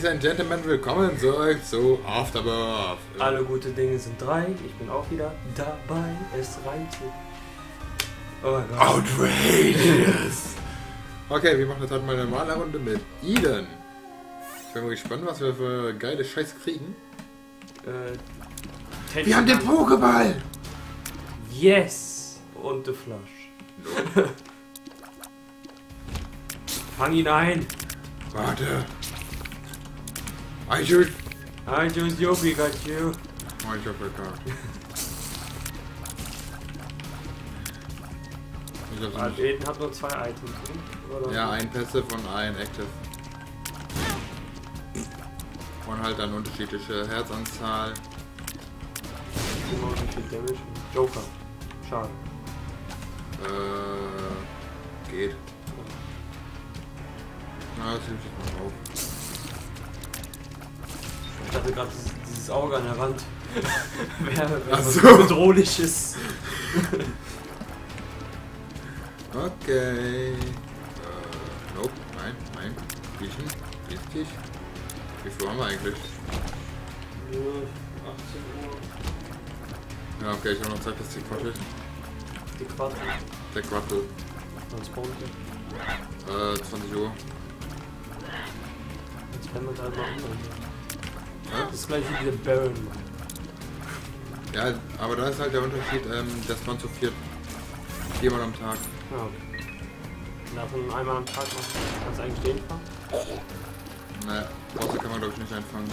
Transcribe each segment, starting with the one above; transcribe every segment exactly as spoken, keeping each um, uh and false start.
Ladies and Gentlemen, willkommen zurück zu Afterbirth. Alle gute Dinge sind drei, ich bin auch wieder dabei, es reicht. Oh mein Gott. Outrageous! Okay, wir machen jetzt halt mal eine normale Runde mit Eden. Ich bin mal gespannt, was wir für geile Scheiße kriegen. Äh, wir haben den Pokéball! Yes! Und the Flash. No. Fang ihn ein! Warte! I choose... I choose your Pikachu! I choose Pikachu. Also Eden hat nur zwei Items, oder? Ja, ein Passive und ein Active. Und halt dann unterschiedliche Herzanzahl. Joker. Schade. Äh... Geht. Na, das hilft sich mal auf. Ich hatte gerade dieses Auge an der Wand. Wer, wer Ach so. was bedrohliches. Okay. Äh, nope, nein, nein. Riechen, richtig. Wie viel haben wir eigentlich? achtzehn Uhr. Ja, okay, ich habe noch Zeit, bis die Quattel. Die Quattel? Der Quattel. Was brauchen wir? Äh, zwanzig Uhr. Jetzt werden wir da einfach umgehen. Das ist gleich wie der Baron. Ja, aber da ist halt der Unterschied, ähm, dass man zu viert. Viermal am Tag. Ja. Davon einmal am Tag machen. Kannst du eigentlich den fangen? Naja, Pause kann man glaube ich nicht einfangen.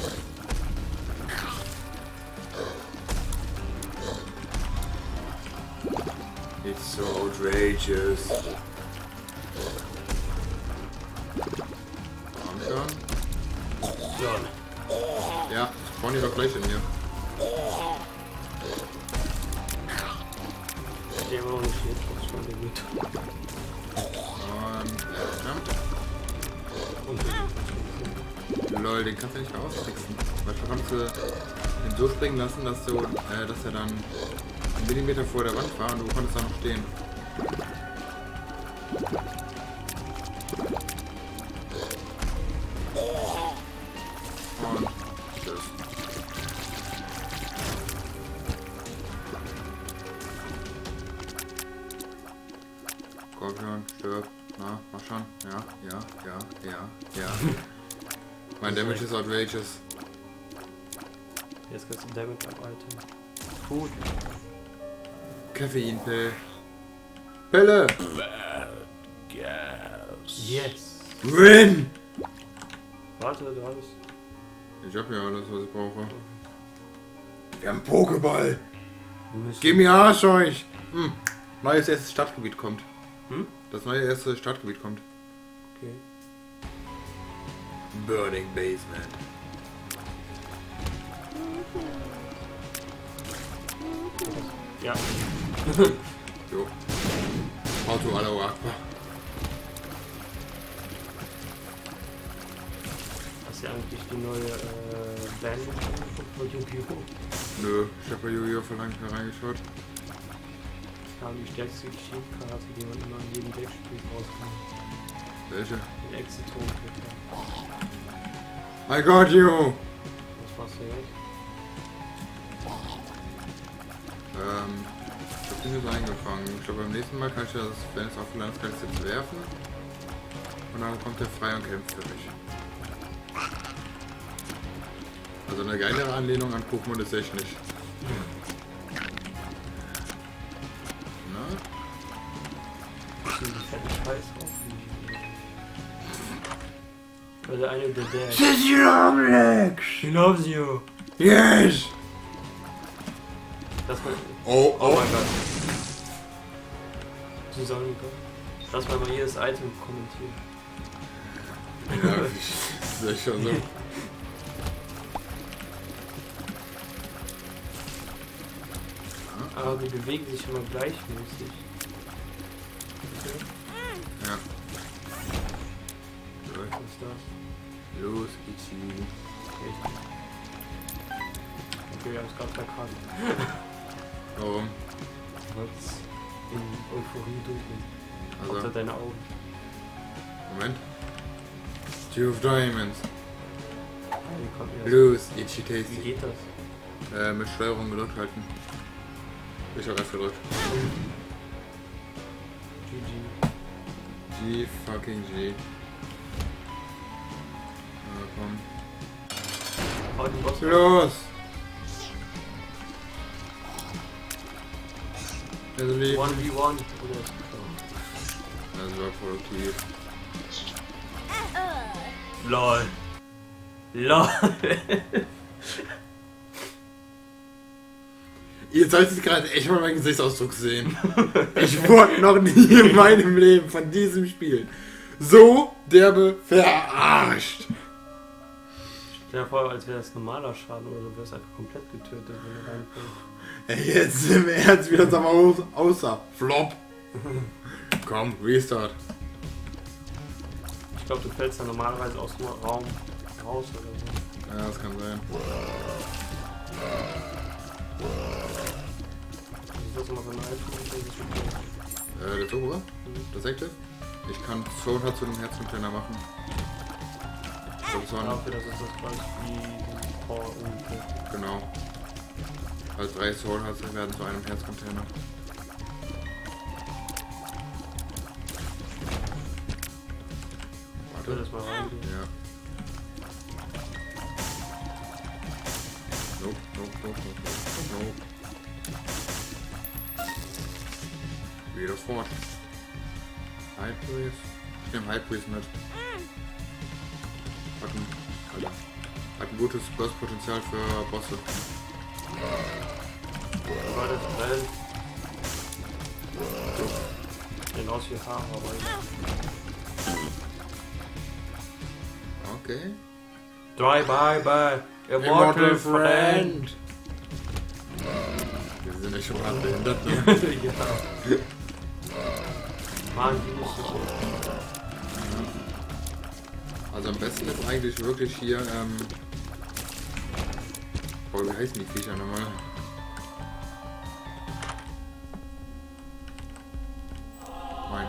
It's so outrageous. Anker. Ja. Ja, spawnen die doch gleich in hier. Der war auch nicht viel, das ist schon sehr gut. Und er jumpt. Lol, den kannst du nicht mehr ausfixen. Weil schon haben sie den so springen lassen, dass, du, äh, dass er dann einen Millimeter vor der Wand war und du konntest da noch stehen. Damage ist outrageous. Jetzt kannst du Damage abarbeiten. Gut. Koffeinpill. Pille! Yes! Win! Warte, du hast... Ich hab ja alles, was ich brauche. Wir haben Pokéball! Gib mir Arsch euch! Hm. Neues erstes Stadtgebiet kommt. Hm? Das neue erste Stadtgebiet kommt. Okay. Burning Basement. Ja. Jo. Auto Allahu Akbar. Hast du eigentlich die neue äh, Band von Yu-Gi-Oh? Nö, ich hab bei Yu-Gi-Oh vor langem reingeschaut. Ich habe die stärkste Geschichtskarte, die man immer in jedem Deckspiel rauskommt. Welche? Den Exit-Ton. I got you! Was machst du jetzt? Ähm, ich hab den jetzt eingefangen. Ich glaube beim nächsten Mal kann ich das, wenn es aufgeladen ist, kann ich es jetzt werfen. Und dann kommt er frei und kämpft für mich. Also eine geilere Anlehnung an Pokémon ist echt nicht. Na? Ich bin die fette Scheiße auf mich. Weil der eine der der. She's your Omlex! She loves you! Yes! Das war. Oh, oh, oh mein Gott. Zusammengekommen. Lass mal mal jedes Item kommentieren. Ja, das ist echt schon so. Aber die bewegen sich immer gleichmäßig. Okay. Ja. Was ist das? Los geht's. Echt? Okay, wir haben es gerade verkackt. Warum? Was? In Euphorie durch. Also. Unter deine Augen. Moment. Two of Diamonds. Los, itchy tasty. Wie geht das? Äh, mit Steuerung gedrückt halten. Ich hab F gedrückt. G G. G fucking G. Na komm. Oh, los! Also lieb. eins gegen eins. Das war produktiv. LOL. LOL. Ihr solltet gerade echt mal meinen Gesichtsausdruck sehen. Ich wurde noch nie in meinem Leben von diesem Spiel so derbe verarscht. Ich stell dir vor, als wäre das normaler Schaden oder so, wäre es einfach komplett getötet, wenn du reinkommst. Ey, jetzt im Ernst, wie das aber aussah. Flop. Komm, Restart. Ich glaube, du fällst ja normalerweise aus dem Raum raus oder so. Ja, das kann sein. Was ist das immer für ein iPhone? Äh, das obere? Mhm. Das Active? Ich kann Zona zu dem Herzen kleiner machen. Ich glaube, das ist das gleiche wie Power und genau. Also drei Soul Herzen werden zu einem Herzcontainer. Das mal rein. Ja. Nope, nope, nope, nope, nope. Wieder fort. High Priest. Ich nehme High Priest mit. Hat ein, Alter, hat ein gutes Burst-Potenzial für Bosse. War das Bell? Den aus wie Haare, aber okay. Drive by by Immortal Friend! Wir sind echt schon gerade behindert. Ja. Mann, die musst du schon. Also am besten ist eigentlich wirklich hier, ähm... boah, wie heißen die Viecher nochmal? Nein.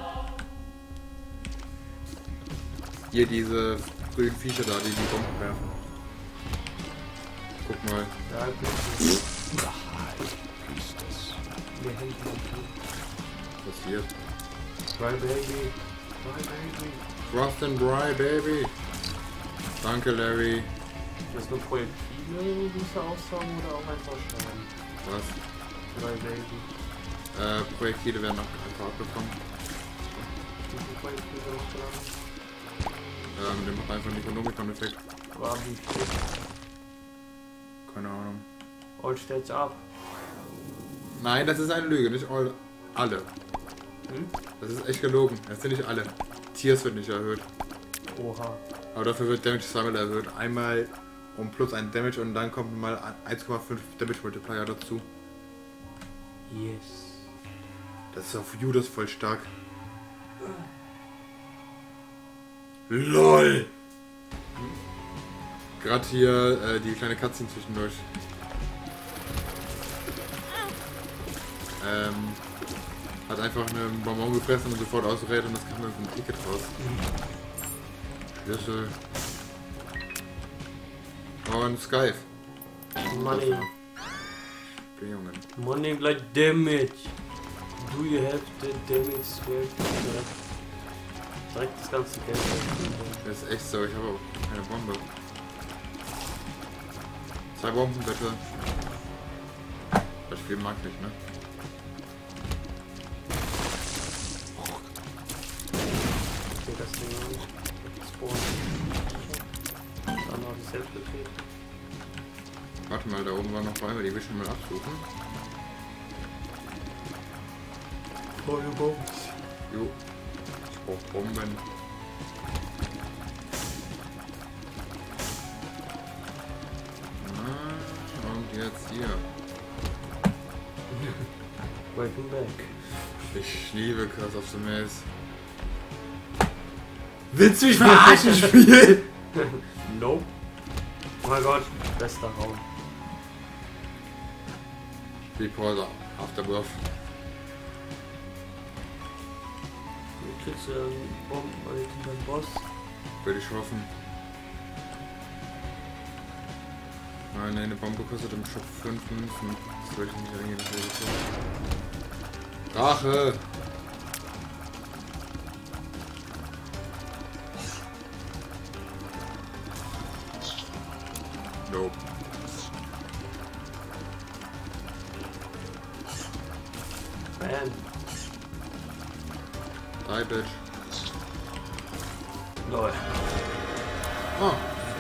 Hier diese... grünen Viecher da, die die Bomben werfen. Guck mal. Ja, was hier? Bry Baby. Bry Baby. Rust and Bry Baby. Danke, Larry. Das ist nur Projektile, die musst du aufsaugen oder auch einfach schreiben? Was? Bry Baby. Äh, Projektile werden auch einfach abbekommen. Wie Projektile noch geladen? Ja, mit dem einfach einen Ekonomikon-Effekt. Keine Ahnung. All stellt's ab. Nein, das ist eine Lüge, nicht all. Alle. Hm? Das ist echt gelogen. Das sind nicht alle. Tiers wird nicht erhöht. Oha. Aber dafür wird Damage Sammel erhöht. Einmal um plus ein Damage und dann kommt mal eins Komma fünf Damage Multiplier dazu. Yes. Das ist auf Judas voll stark. LOL! Gerade hier äh, die kleine Katze zwischendurch. Ähm, hat einfach einen Bonbon gefressen und sofort ausgerät und das kam dann mit einem Ticket raus. Schlüssel. Und Skype. Money. Junge. Money like damage. Do you have the damage squared? Direkt das ganze Geld. Das ist echt so, ich habe auch keine Bombe. Zwei Bomben bitte. Das Spiel mag nicht, ne? Ich sehe das Ding noch nicht. Das Bohren. Das andere habe ich selbst betreten. Warte mal, da oben waren noch Bäume, die will ich schon mal absuchen. Oh, you go. Jo. Auch Bomben. Na, und jetzt hier. Welcome back. Ich liebe Curse of the Maze. Willst du mich verarschen, Spiel? Nope. Oh mein Gott, bester Raum. Die Pause, Afterbirth. Kriegst du einen Bomben bei den Boss? Würde ich hoffen. Ah ne, eine Bombe kostet im Shop fünf Münzen. Das wollte ich nicht reingehen, das wäre so. Rache! Nope. Man. Die Bitch. Lol. Ah,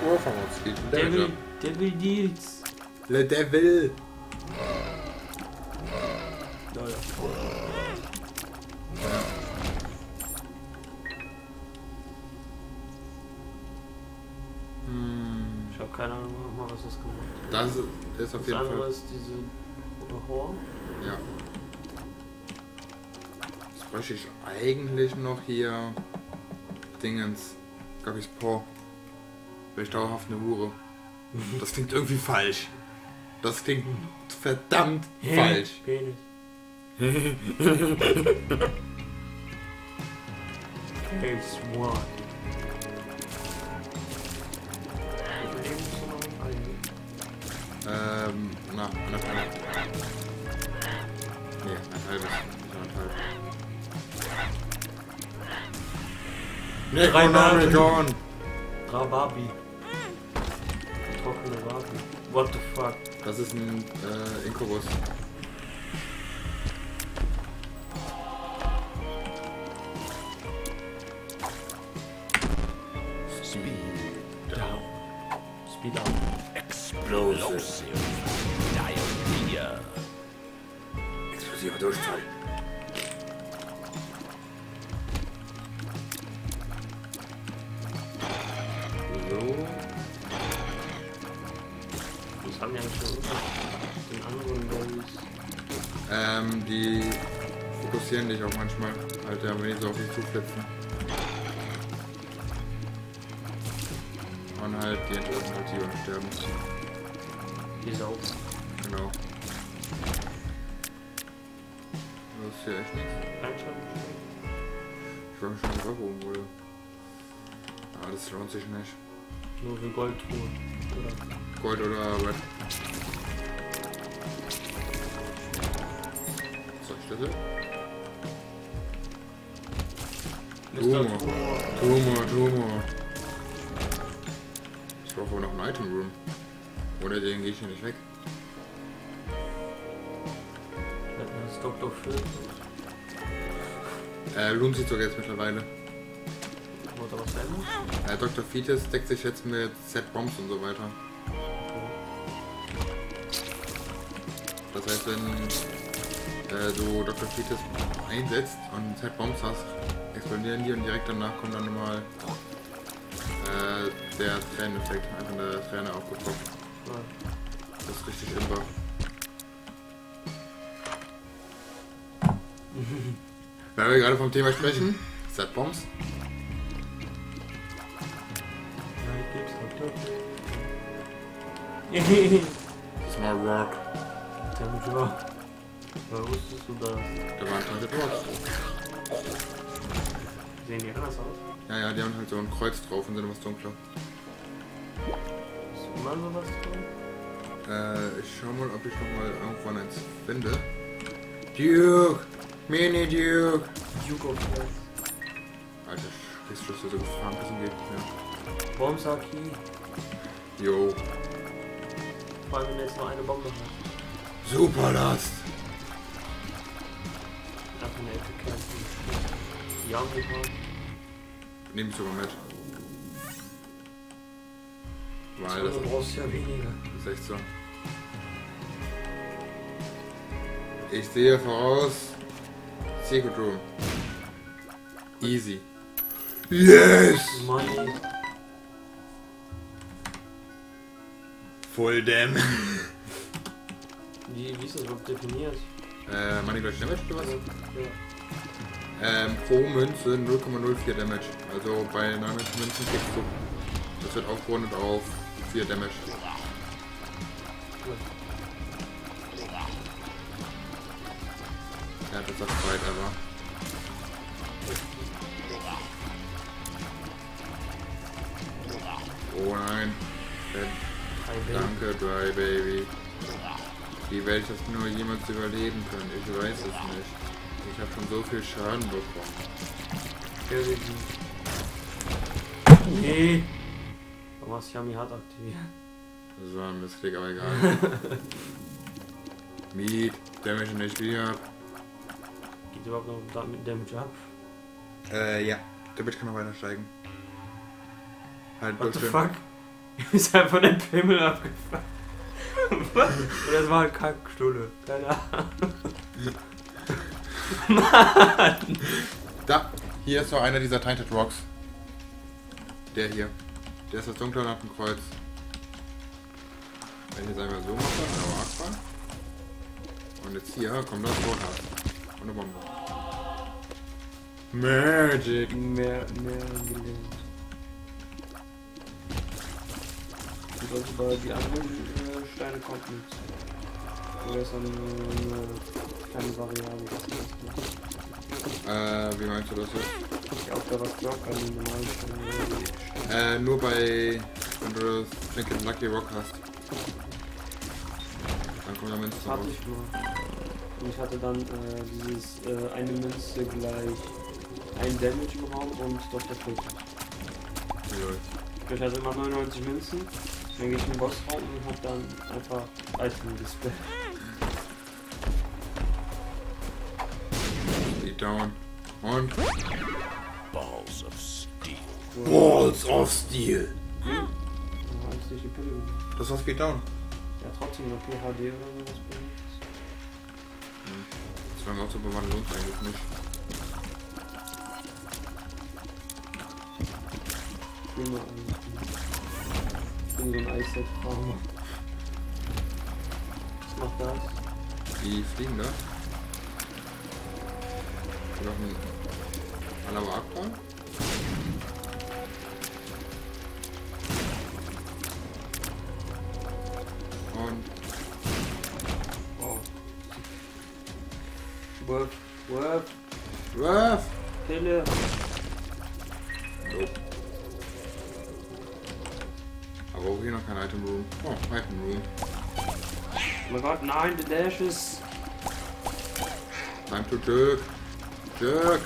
Urverwalts geht. Devil, Devil Deals. Le Devil. Lol. Hm. Ich hab keine Ahnung, was das gemacht hat. Das ist auf jeden Fall. Das andere ist diese Horror. Ja. Jetzt bräuchte ich eigentlich noch hier Dingens. Gaggis Po. Will ich dauerhaft eine Hure. Das klingt irgendwie falsch. Das klingt verdammt falsch. Penis. Penis. Ähm, na, anderthalb. Nee, ein halbes. Nee, Rheinland-Dorn! Rababi. Trockene Wabi. What the fuck? Das ist ein äh, Inkubus. Speed down. Speed down. Explosive. Diarrhea. Explosiver Durchfall. Ähm, die fokussieren dich auch manchmal, Alter, wenn die so auf dich zuflitzen. Und halt die entlassen halt die und sterben. Die Sau. Genau. Das ist hier echt nichts. Ich war schon drauf oben, wurde. Aber das lohnt sich nicht. Nur für Goldtruhe. Gold oder Arbeit. Schlüssel? Tumor. Tumor, Tumor. Ich brauche wohl noch ein Item Room. Oder den gehe ich hier nicht weg. Das ist Doktor Phil. Äh, Room sieht sogar jetzt mittlerweile. Wollt ihr was verändern? Äh, Doktor Fetus deckt sich jetzt mit Z-Bombs und so weiter. Das heißt, wenn du Doktor Fetus einsetzt und Z-Bombs hast, explodieren die und direkt danach kommt dann nochmal äh, der Träneneffekt, einfach eine Träne aufgepoppt. Das ist richtig einfach. Wenn wir gerade vom Thema sprechen, Z-Bombs. Das ist mal Rock. Warum wusstest du das? Da waren Tainted Rocks. Sehen die anders aus? Ja, ja, die haben halt so ein Kreuz drauf und sind etwas dunkler. Ist immer so was drauf? Äh, ich schau mal, ob ich nochmal irgendwann eins finde. Duke! Mini Duke! Duke of Death. Alter, das ist so gefahren, das geht nicht mehr. Bombsaki. Jo. Vor allem, wenn du jetzt nur eine Bombe hast. Superlast! Ja, nehme ich sogar mit. Weil das du brauchst ja weniger. Das ist echt so. Ich sehe voraus. Secret Room. Easy. Yes! Money. Full Damn. Wie, wie ist das überhaupt definiert? Äh, Money gleich Damage oder was? Ja. Ähm, pro Münze null Komma null vier Damage. Also bei neunundneunzig Münzen kriegst du. Das wird aufgerundet auf vier Damage. Ja, das ist das weit, aber. Oh nein. Bye, danke, bye, Baby. Wie werde ich das nur jemals überleben können? Ich weiß es nicht. Ich habe schon so viel Schaden bekommen. Nee. Warum hast du Yami Hard aktiviert? Das war ein Mistweg, aber egal. Meat, Damage nicht wieder. Geht überhaupt noch damit Damage ab? Äh, ja. Damage kann noch weiter steigen. Halt, what the fuck? Ist halt von dem Pimmel abgefahren. Was? Oder es war halt Kackstulle. Keine Ahnung. Mann! Da! Hier ist doch einer dieser Tainted Rocks. Der hier. Der ist das dunkle und hat ein Kreuz. Wenn ich jetzt einmal so mache, aber Aqua. Und jetzt hier kommt das Portal. Und eine Bombe. Magic! Mehr, mehr gelingt. Ich sollte bei die anderen Steine kommen. Oder ist eine, eine kleine Variable? Äh, wie meinst du das jetzt? Ich auch da was glaubt an den normalen Steinen. Äh, nur bei, wenn du das Link in Lucky Rock hast. Dann kommt der Münze raus. Hatte ich mal. Und ich hatte dann äh, dieses äh, eine Münze gleich ein Damage im Raum und doch der Punkt. Ich hatte immer neunundneunzig Münzen, dann gehe ich in den Bossraum und hab dann einfach Eisen Display. Die down. Und? Balls of Steel. Balls of Steel! Hm? Das war's geht down. Ja, trotzdem noch P H D oder sowas benutzt. Hm. Das war auch so bewandert uns eigentlich nicht. Immer ich bin so ein Eisset-Farmer. Was macht das? Die fliegen da. Oder auch nicht. Alava Aqua? Und. Oh. Wurf, wurf, wurf! Pille! Nope. Aber auch hier noch kein Item Room. Oh, Item Room. Oh mein Gott, nein, the Dash ist... Time to jerk. Jerk.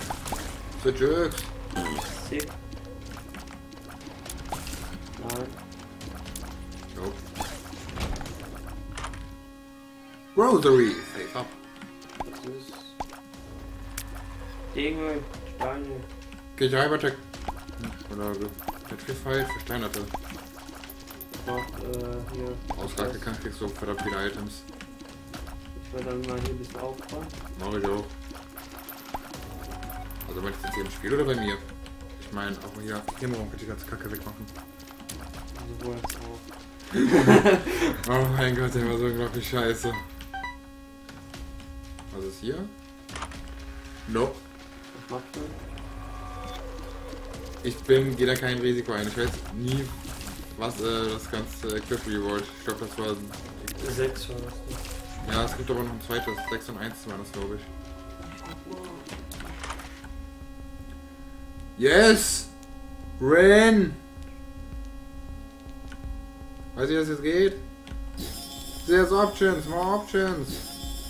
The jerk. Sick. Nein. Jo. Rosary. Face up. Das ist... Dinge. Steine. Geh ich Hypertech. Oder Petrified für Steinerte. Macht, äh, hier. Ausgabe kann kriegst du verdammt viele Items. Ich werde dann mal hier ein bisschen aufbauen. Mach ich auch. Also möchtest du jetzt hier im Spiel oder bei mir? Ich meine, auch hier. Hier morgen kann ich die ganze Kacke wegmachen. Sowohl als auch. Oh mein Gott, der war so unglaublich scheiße. Was ist hier? Nope. Was macht du? Ich bin, gehe da kein Risiko ein. Ich weiß nie. Was, äh, das ganze Equip Reward, ich glaube das war sechs war das nicht. Ja, es gibt aber noch ein zweites, sechs und eins war das glaube ich. Yes! Ren! Weiß ich, dass es jetzt geht? There's options, more options!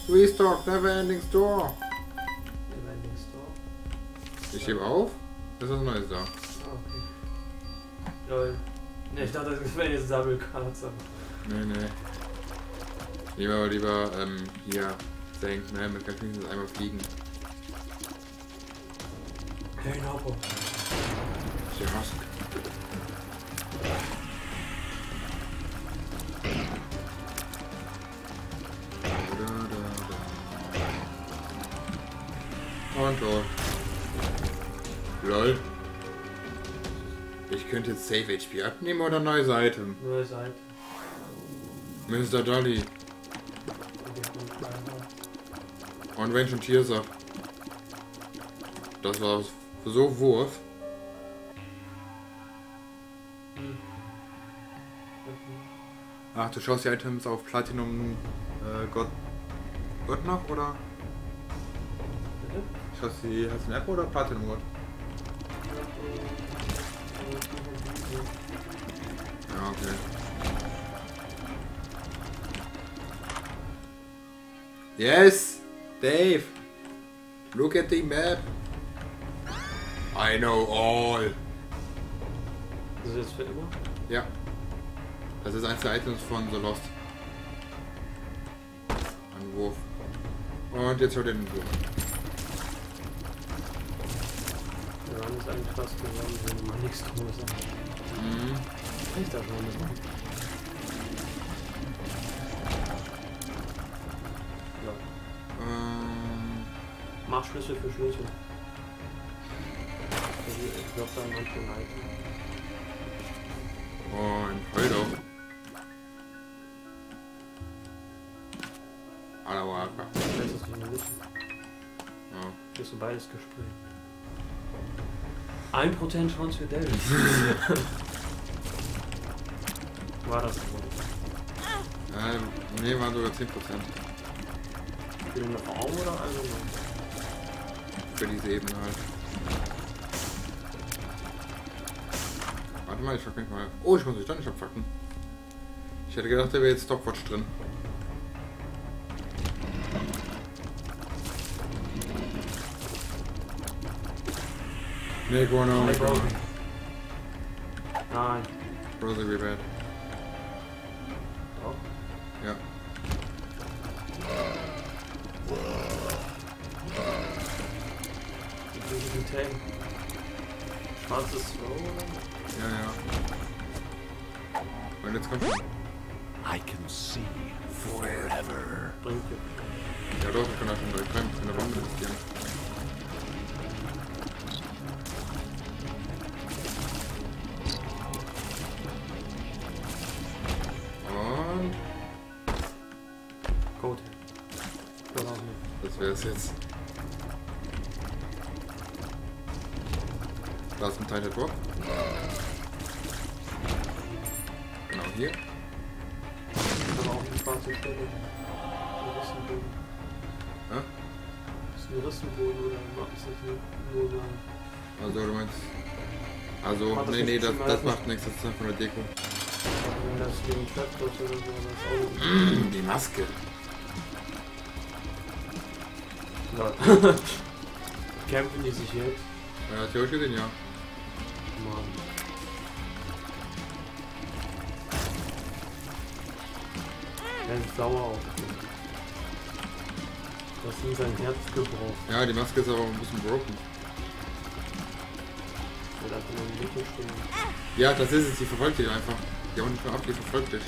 Restock, never ending store! Never ending store? Ich heb auf? Ist was Neues da? Okay. Lol. Ne, ich dachte, das wäre jetzt Sammelkarte. Ne, ne. Lieber, lieber, ähm, hier, senkt, ne, mit Kaffees einmal fliegen. Hey, Hoppo. Ich hab was. Und dort. Lol. Ich könnte jetzt Save H P abnehmen oder neues Item? Neues Item. Mister Dolly. Und Range und Tears up. Das war so Wurf. Ach, du schaust die Items auf Platinum äh, Gott. Gott noch oder? Bitte? Schaust die, hast du eine App oder Platinum Gott? Ja, okay. Yes, Dave. Look at the map. I know all. Das ist jetzt für immer? Ja. Das ist eins der Items von The Lost. Anwurf. Und jetzt hört er den Wurf. Der Run ist eigentlich fast geworden, wenn man nichts Cooles hat. Mhm. Ich darf noch nicht machen. Ja. Ähm. Mach Schlüssel für Schlüssel. Ich glaube, da haben wir einen Item. Oh, ein Feuer. Alawaka. Ich weiß es nicht mehr. Ja. Bist du beides gesprengt? Ein Prozent Chance für David. War das wohl? Ähm, nee, waren sogar zehn Prozent. Für den Raum oder allgemein? Für diese Ebene halt. Warte mal, ich frag mich mal. Oh, ich muss mich dann nicht abfacken. Ich hätte gedacht, da wäre jetzt Stopwatch drin. Nee, Guano. Nein. Nein. Rosary bad. Doch? Ja. Ich will diesen Tank. Schwarzes Slow oder? Ja, ja. Und jetzt kommt. I can see forever. Bringt ja. Ja, doch, ich kann da schon durchbleiben. Ich kann da Bombe investieren. Und. Gut. Das wär's jetzt. Da ist ein Tainted Rock. Genau hier. Aber auch eine schwarze Stelle. Ein Rissenbogen. Hä? Ist ein Rissenbogen oder ist das nur eine. Also du meinst. Also, macht nee, nee, das, das macht nichts, das ist einfach eine Deko. Das ist gegen Stadtplatz oder so, das ist auch. Die Maske. Leute. Kämpfen die sich jetzt? Ja, hast du euch gesehen, ja. Mann. Er ist sauer auf mich. Du hast ihm sein Herz gebrochen. Ja, die Maske ist aber ein bisschen broken. Er darf in einem Mittel stehen. Ja, das ist es, die verfolgt dich einfach. Die hauen nicht mehr ab, die verfolgt dich.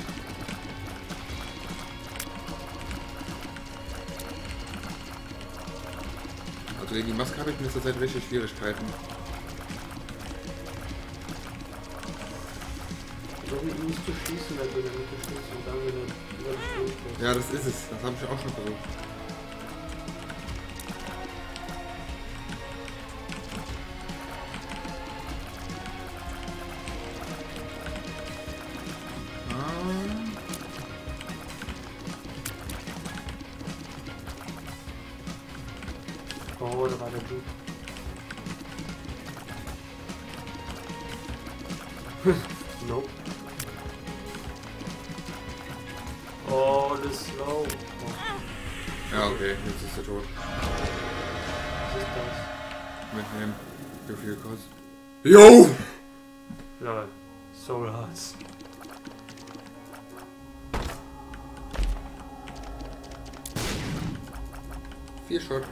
Also gegen die Maske habe ich in letzter Zeit welche Schwierigkeiten. Nicht zu schießen, wenn du nicht zu schießen und dann wieder über das Boot kommst. Ja, das ist es. Das habe ich auch schon versucht. Yo! Lol, Soul Hearts. Vier Shot.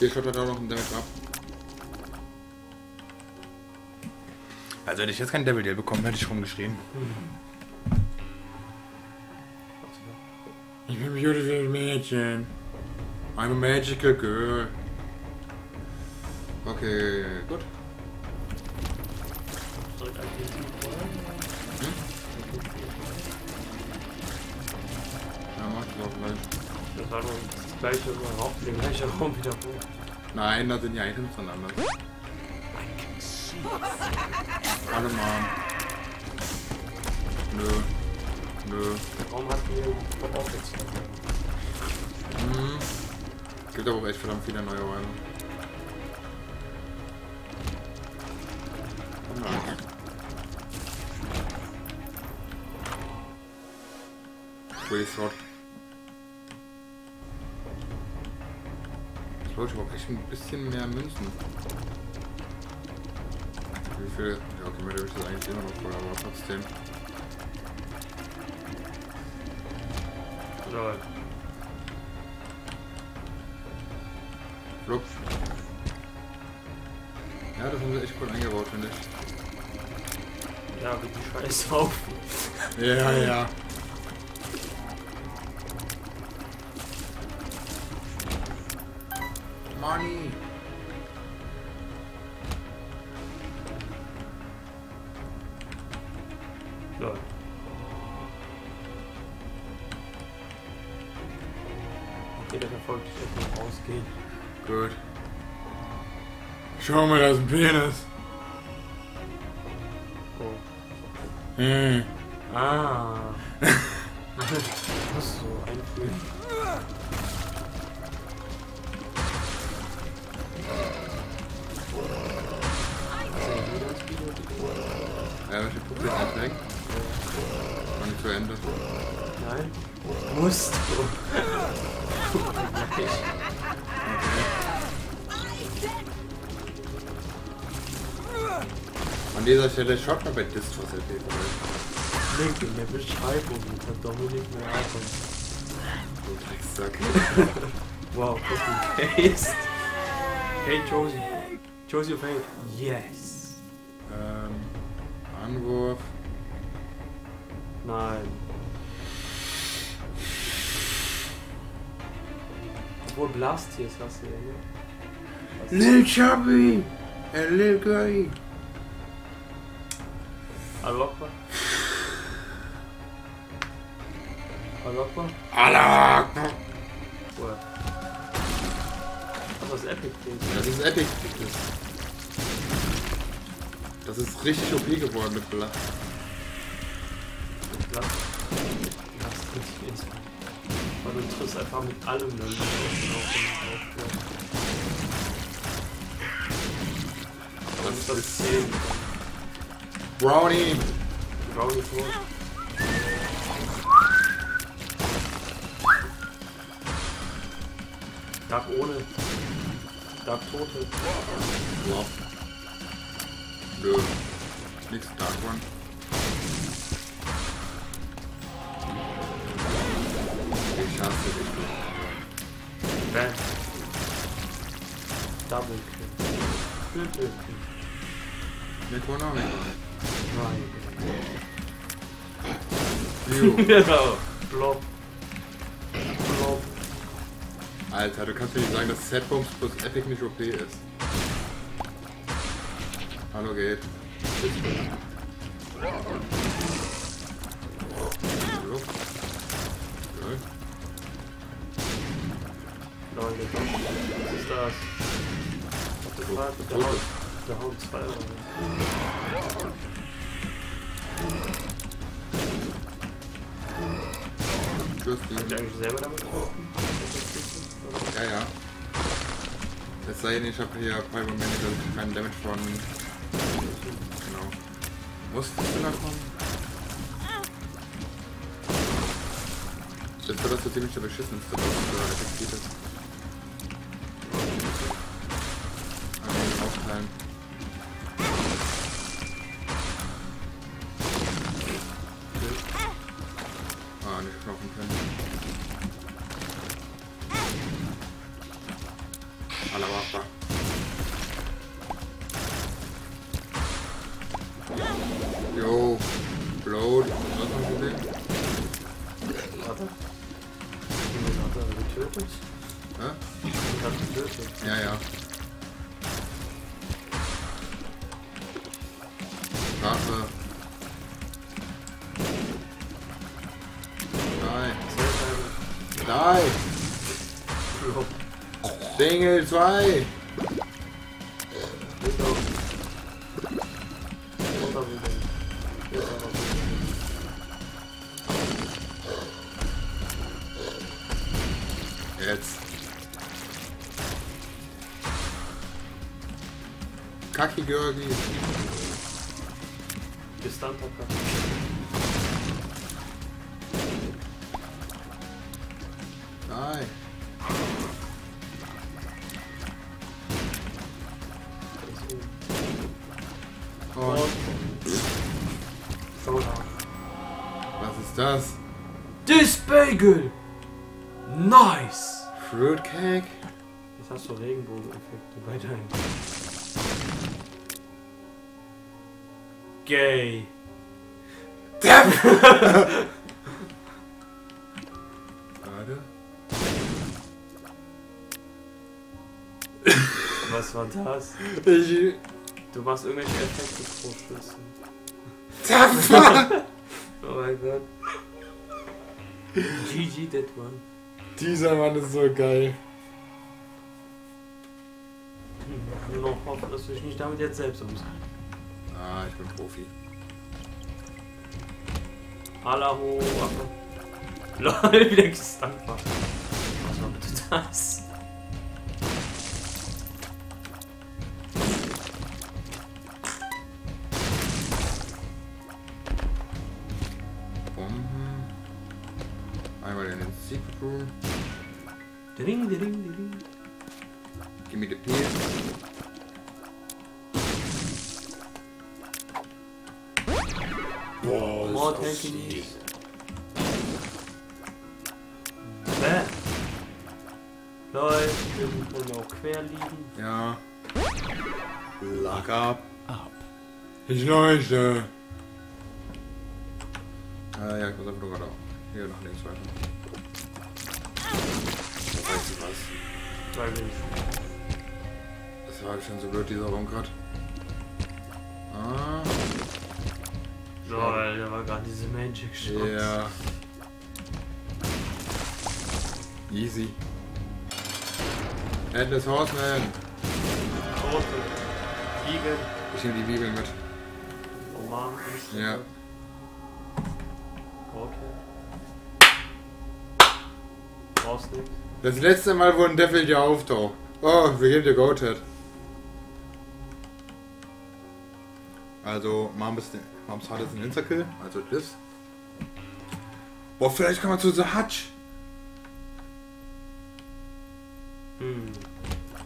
Vier Shot hat auch noch einen Damage ab. Also hätte ich jetzt keinen Devil Deal bekommen, hätte ich rumgeschrien. Mhm. Ich bin ein beautiful Mädchen. I'm a magical girl. Okay, gut. Ja, mach das auch gleich. Das war doch das gleiche, überhaupt den gleichen Raum wieder vor. Nein, da sind ja Items von anderen. Alle Mann. Nö. Nö. Der Raum hat mir auch jetzt. Mhm. Gibt aber auch echt verdammt viele neue Räume. Shot. Ich wollte überhaupt echt ein bisschen mehr Münzen. Wie viel? Ja, okay, mir habe ich das eigentlich immer noch voll, aber trotzdem. Lol. Flup. Ja, das haben sie echt cool eingebaut, finde ich. Ja, wie die Scheiße drauf. Ja, ja. Money! Lol. Okay, der verfolgt dich jetzt noch rausgehen. Gut. Schau mal, da ist ein Penis. Oh. Hm. Ah. Muss so einfühlen. Ja, ich hab Problem nicht weg. War nicht zu Ende. Nein. Musst du. An dieser Stelle schaut man bei Distros erlebt. Link in der Beschreibung, kann Dominik mehr anfangen. Du Drecksack. Wow, copy paste. Hey Josie. Josie of Hate. Yes. Ähm. Anwurf. Nein. Obwohl Blast hier ist, hast du ja, ne? Lil Chubby! Hey, Lil Guy! Hallo Akbar? Hallo Akbar? Hallo Akbar! Boah. Das ist Epic Feet. Das ist Epic Feet. Das ist richtig O P geworden mit Blatt. Mit Blatt? Ja, das ist richtig ins. Weil du triffst einfach mit allem dann drauf. Aber das ist das zehn. Brownie! Brownie vor. Dark ohne. Dark tote. Wow. Nö. Nix Dark One. Ich hasse dich. Bam. Double Kill. Triple Kill. Mit one auch nicht. Nein. Genau. Blob. Blob. Alter, du kannst mir nicht sagen, dass Setbombs plus Epic nicht O P ist. Hallo geht. Leute, was ist das? Der Haut, der Haut, der Haut zwei. Habt ihr eigentlich selber damit getroffen? Ja, ja. Es sei denn, ich habe hier Pyromane, dass ich keinen Damage von. Genau. Musst du da kommen? Das war das so ziemlich der beschissenste, was da effektiv ist. Aufteilen. Ah, nicht knochen können. Alle Waffe. Jo, Blood, was haben wir gesehen? Warte. Hat er getötet? Hä? Hat er getötet? Ja, ja. Strafe. Nein. Nein! Dingel zwei! Jetzt. Kaki Görgi. Gestanter Kaki. Nein. Soda. Was ist das? This Bagel! Nice! Fruitcake? Jetzt hast du Regenbogen-Effekte bei deinem. Gay. Depp! Was war das? Ich... Du machst irgendwelche Effekte pro Schüssel. Tapfer! Oh mein Gott. G G, that one. Dieser Mann ist so geil. Ich noch hoffe, dass du dich nicht damit jetzt selbst umsetzt. Ah, ich bin Profi. Alaho, Affe. Lol, wieder gestankt war. Was war bitte das? Ding, ding, ding. Give me the piece. Wow, more tanky. Bäh. Lol, irgendwo noch quer liegen. Ja. Lock up. Up. Ich leuchte. Ah ja, ich muss einfach nur gerade auch. Hier nach links weiter. Was? Weiß ich. Das war schon so blöd, dieser Rumkart. Ah. So, weil da war gerade diese Magic Shot. Ja. Easy. Endless Horseman. Rote. Bibel. Ich nehme die Bibel mit. Roman. Ja. Okay. Brauchst nichts. Das letzte Mal, wo ein Devil hier auftaucht. Oh, wir geben dir Goated. Also, Mams Hard ist ein Insta-Kill. Also, das. Boah, vielleicht kann man zu The Hutch. Hm.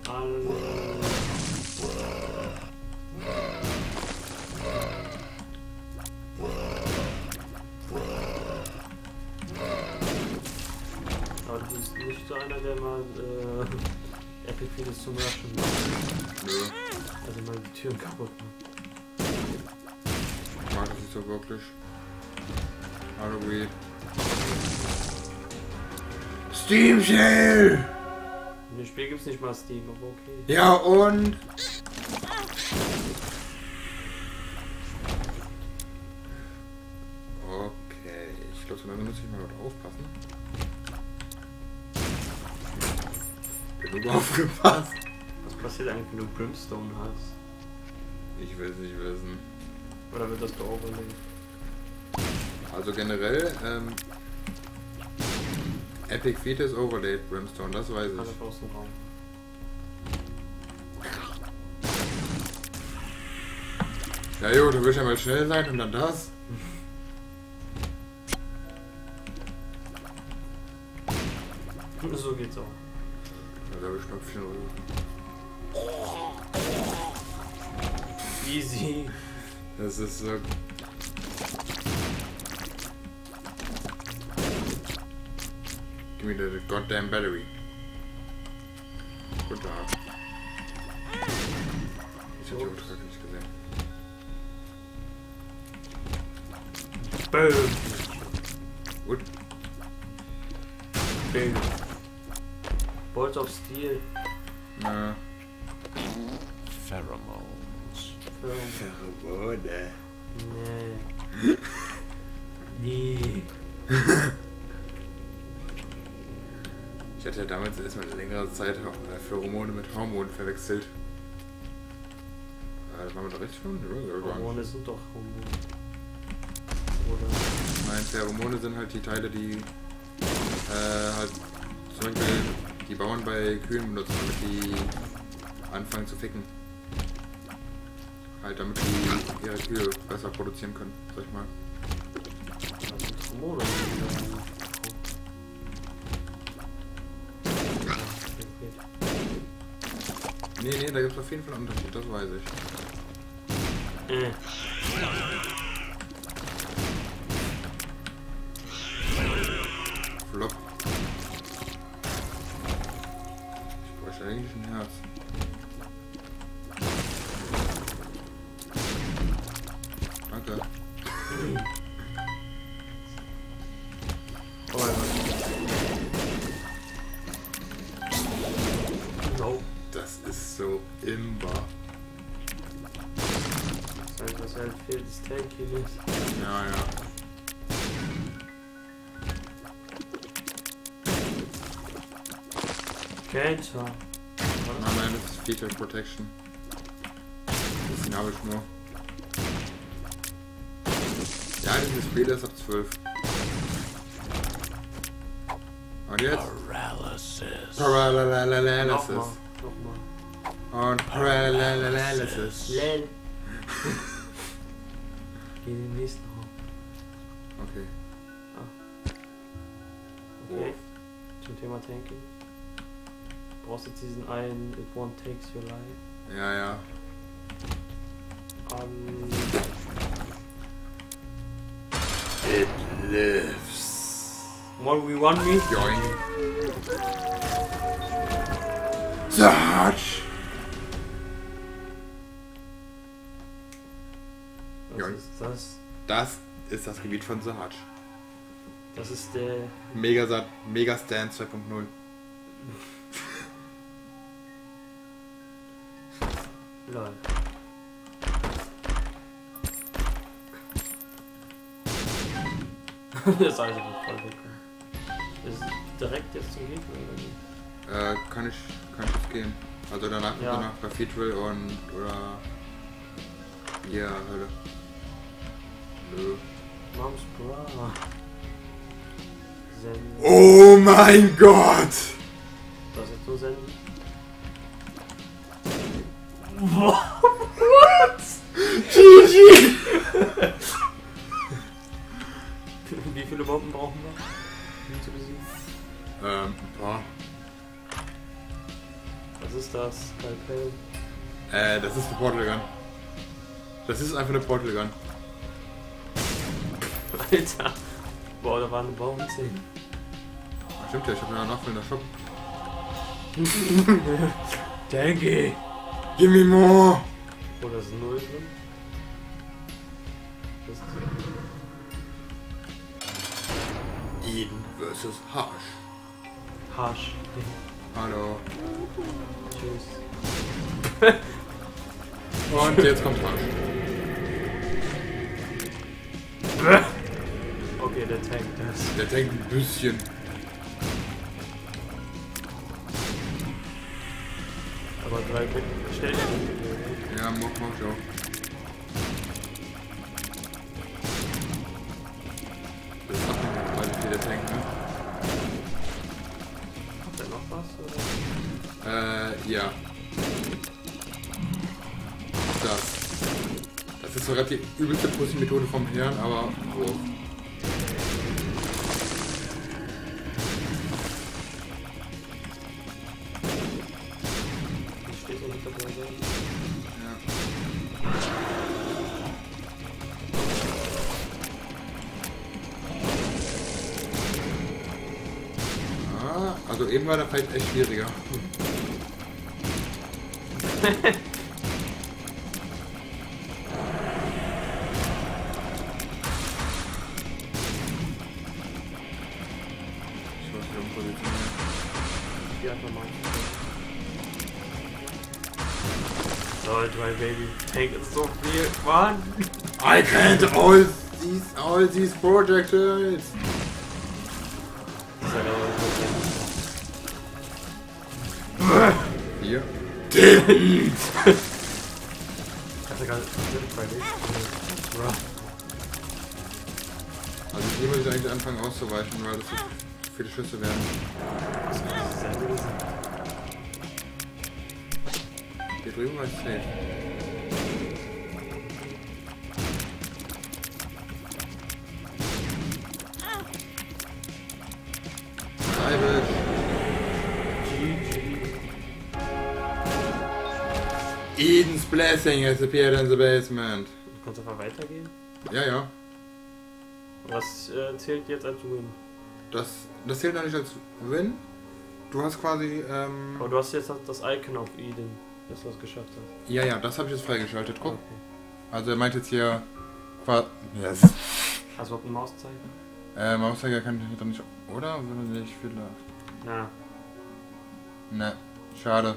Alle. Nicht so einer, der mal äh, Epic Feet zum Raschen macht. Nö. Also mal die Türen kaputt macht. Mag ich nicht so wirklich. Halloween. Steam Shell! In dem Spiel gibt's nicht mal Steam, aber okay. Ja und? Okay, ich glaube, so lange muss ich mal dort aufpassen. Aufgepasst. Was passiert eigentlich, wenn du Brimstone hast? Ich will es nicht wissen. Oder wird das doch auch überlegen? Also generell, ähm... Epic Feet ist overlaid Brimstone, das weiß ich. Hat er aus dem Raum. Ja jo, du willst ja mal schnell sein und dann das. So geht's auch. Da habe ich Knöpfchen oder easy. Das ist so. Give me the goddamn battery. Guten Tag. Ich hab die Auftrag nicht gesehen. Boom. Gut. Boom. Balls of Steel. Na. Pheromones. Pheromone. Nee. Nee. Ich hatte ja damals erstmal längere Zeit Pheromone mit Hormonen verwechselt. Äh, das waren wir doch richtig schon? Hormone sind doch Hormone. Oder? Nein, Pheromone sind halt die Teile, die äh, halt zum Beispiel die Bauern bei Kühen benutzen, damit die anfangen zu ficken. Halt, damit die ihre Kühe besser produzieren können, sag ich mal. Nee, nee, da gibt's auf jeden Fall einen Unterschied, das weiß ich. Thank you. Ja, ja. Shelter. Nein, nein, das ist Feature Protection. Bisschen habe ich nur. Ja, dieses Spiel ist ab zwölf. Und jetzt? Paralysis. Paralysis. Nochmal. Und Paralysis. Lel. Geh in den nächsten Raum. Okay. Ah. Okay. Oh. Zum Thema Tanking. Du brauchst jetzt diesen einen It Won't Takes Your Life. Ja, ja. Um. It lives. one v one me? Join. Sarge! Was ist das? Das ist das Gebiet von Sarge. Das ist der... Megasat, Megastan zwei punkt null. Lol. Das ist also nicht voll weg. Ist direkt jetzt zum Gegner oder wie? Äh, kann ich, kann ich jetzt gehen. Also danach, ja. Danach Cathedral und, oder... Ja, yeah, Hölle. Nö. Mom's Bra. Zen. Oh mein Gott! Was ist so Zen? What? G G! Wie viele Bomben brauchen wir? Zu besiegen? Ähm, ein paar. Was ist das? Kalpel? Äh, das ist eine Portalgun. Das ist einfach eine Portalgun. Alter. Boah, da waren eine Baumzehn. Stimmt ja, ich hab mir noch nachfüllen in der Shop. Danke. Gimme more. Oh, da sind null drin. Das ist Eden versus. Hush. Hush. Hallo. Tschüss. Und jetzt kommt Hush. Okay, der tankt das. Der tankt ein bisschen. Aber drei Punkte. Stell dir den. Ja, mach, mach ich auch. Ja. Das. Das ist so gerade die übelste Pussy-Methode vom Herrn, aber oh. Ich stehe so nicht dabei. Ja. Ah, also eben war das vielleicht echt schwieriger. Hm. I can't all these all these projectiles. Hier. David. Also hier muss ich eigentlich anfangen auszuweichen, weil das so viele Schüsse werden. Hier drüben war ich safe. Eden's Blessing has appeared in the basement. Du kannst einfach weitergehen? Ja, ja. Was äh, zählt jetzt als Win? Das, das zählt ja nicht als Win. Du hast quasi... Ähm Aber du hast jetzt das Icon auf Eden, dass du das geschafft hast. Ja, ja, das habe ich jetzt freigeschaltet. Guck. Okay. Also er meint jetzt hier... Yes. Hast du überhaupt einen Mauszeiger? Äh, Mauszeiger kann ich doch nicht... Oder? Würde ich vielleicht... Na. Ne, schade.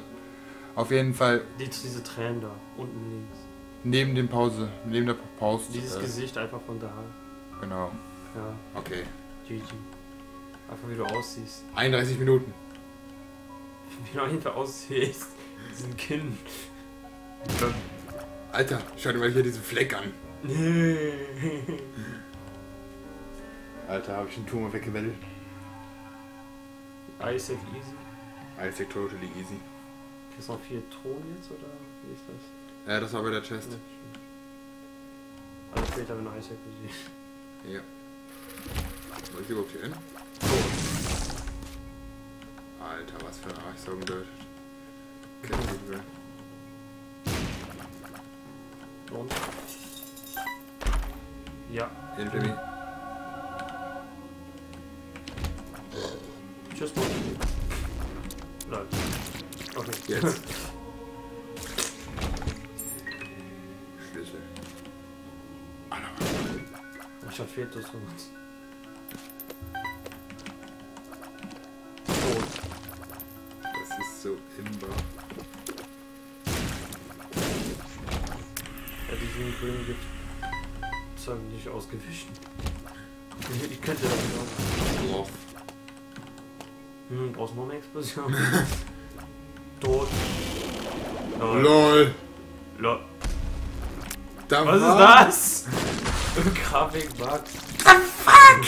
Auf jeden Fall. Die, diese Tränen da, unten links. Neben dem Pause. Neben der Pause. Dieses äh, Gesicht einfach von da. Genau. Ja. Okay. G G. Einfach wie du aussiehst. einunddreißig Minuten. Wie du auf jeden Fall aussiehst. Diesen Kinn. Alter, schau dir mal hier diesen Fleck an. Alter, habe ich den Tumor weggemeldet. Isaac easy. Isaac totally easy. Kriegst du noch vier Thron jetzt oder wie ist das? Ja, das war bei der Chest. Also später, wenn Isaac easy. Ja. Wollt ihr überhaupt hier hin? Oh. Alter, was für ein Arsch so gedeutet. Und? Ja. Hilfe mir. Tschüss, Mann. Nein. Okay. Jetzt. Schlüssel. Ich hab fehlt das von uns. Oh. Das ist so imbar. Ja, die grünen Grünen gibt es halt nicht ausgewischt. Ich, ich könnte das nicht ausgewischt. Oh. Hm, brauchst du noch eine Explosion? Tot. Lol. LOL. LOL. Da was war ist das? Grafikbug. The fuck?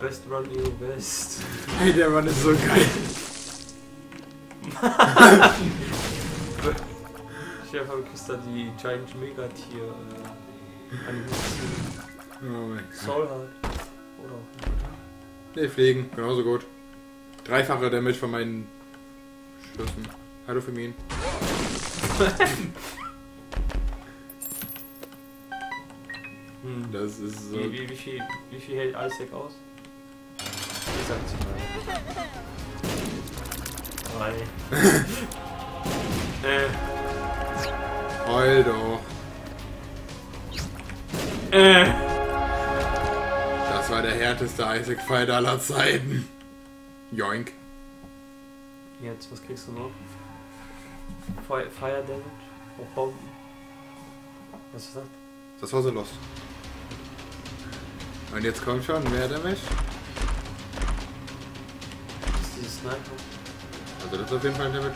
Best run, you best. Hey, der Mann ist so geil. Chef von Christa, die Giant Megatier. Äh, oh Soul halt. Oder auch nicht. Ne, fliegen, genauso gut. Dreifacher Damage von meinen Schüssen. Hallo für mich. Hm. Das ist so. Wie, wie, wie, viel, wie viel hält Isaac aus? Ich sag zu mal. Drei. äh. Heul doch. Äh. Das war der härteste Isaac-Fight aller Zeiten. Joink. Jetzt, was kriegst du noch? Fire, Fire Damage? Oh, Bomben. Was ist das? Das war so los. Und jetzt kommt schon mehr Damage. Das ist dieses Sniper. Also das ist auf jeden Fall ein Damage ab.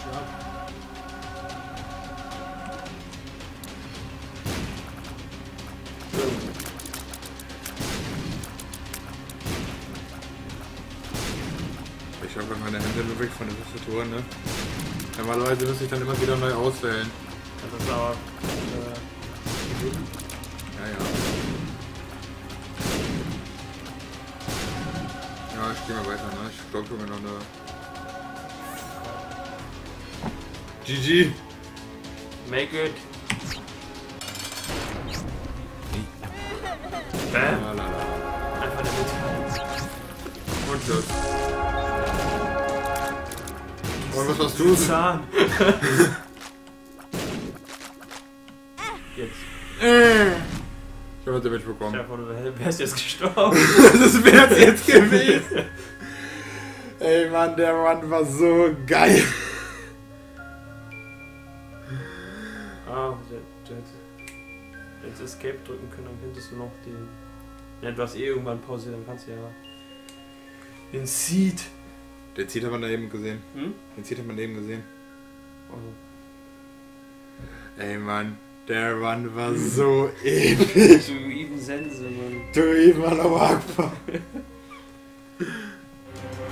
So. Ich habe meine Hände bewegt von der Tastatur, ne? Normalerweise müsste ich dann immer wieder neu auswählen. Das ist aber... Äh, ja, ja. Ja, ich gehe mal weiter, ne? Ich glaube, wir haben noch eine... G G! Make it! Bam! Einfach der Mitte. Und los! Und was hast du? Zahn. Jetzt. Ich hab Damage bekommen. Ich dachte, wärst jetzt gestorben. Das wär's jetzt gewesen. Ey Mann, der Run war so geil. Ah, du hättest Escape drücken können, dann könntest du noch den... Ja, du hast eh irgendwann pausiert, dann kannst du ja... Den Seed. Den Zieht hat man da eben gesehen. Hm? Den Zieht hat man eben gesehen. Oh. Ey Mann, der Run war so episch. Du even Sense, Mann. Du even Allahu Akbar.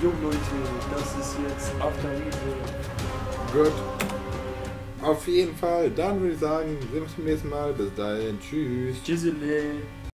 Jo Leute, das ist jetzt Afterbirth. Gut. Auf jeden Fall, dann würde ich sagen, sehen wir uns beim nächsten Mal. Bis dahin, tschüss. Tschüssele.